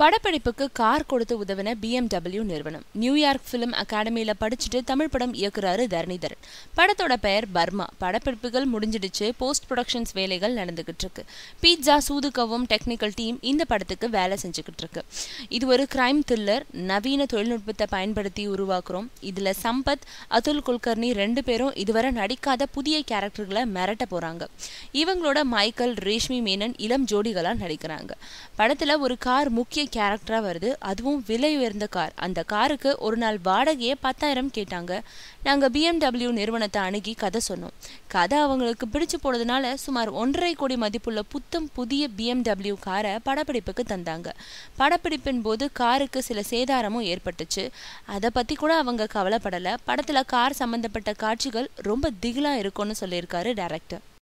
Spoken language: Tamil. படப்பிடிப்புக்கு கார் கொடுத்து உதவின BMW நிறுவனம். நியூயார்க் ஃபிலிம் அகாடமியில படிச்சுட்டு தமிழ் படம் இயக்குறாரு தரணிதரன். படத்தோட பெயர் பர்மா. படப்பிடிப்புகள் முடிஞ்சிடுச்சு, போஸ்ட் ப்ரொடக்ஷன்ஸ் வேலைகள் நடந்துகிட்டு இருக்கு. பீட்சா சூதுக்கவும் டெக்னிக்கல் டீம் இந்த படத்துக்கு வேலை செஞ்சுக்கிட்டு இருக்கு. இது ஒரு கிரைம் த்ரில்லர். நவீன தொழில்நுட்பத்தை பயன்படுத்தி உருவாக்குறோம். இதுல சம்பத், அதுல் குல்கர்னி 2 பேரும் இதுவரை நடிக்காத புதிய கேரக்டர்களை மிரட்ட போறாங்க. இவங்களோட மைக்கேல், ரேஷ்மி மேனன் இளம் ஜோடிகளா நடிக்கிறாங்க. படத்துல ஒரு கார் முக்கிய கேரக்டரா வருது. அதுவும் விலை உயர்ந்த கார். அந்த காருக்கு ஒரு நாள் வாடகையே 10,000 கேட்டாங்க. நாங்க BMW நிறுவனத்தை அணுகி கதை சொன்னோம். கதை அவங்களுக்கு பிடிச்சு போனதுனால சுமார் 1.5 கோடி மதிப்புள்ள புதிய BMW காரை படப்பிடிப்புக்கு தந்தாங்க. படப்பிடிப்பின் போது காருக்கு சில சேதாரமும் ஏற்பட்டுச்சு. அதை பத்தி கூட அவங்க கவலைப்படல. படத்துல கார் சம்பந்தப்பட்ட காட்சிகள் ரொம்ப திகிலா இருக்கும்னு சொல்லியிருக்காரு டைரக்டர்.